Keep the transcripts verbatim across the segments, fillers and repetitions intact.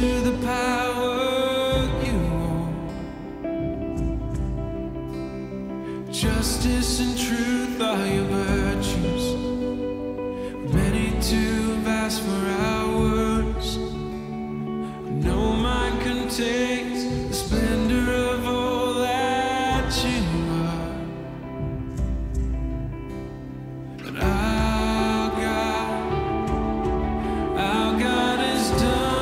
to the power you own. Justice and truth are your virtues, many too vast for our words. No mind contains the splendor of all that you are. But our God, our God has done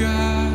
God.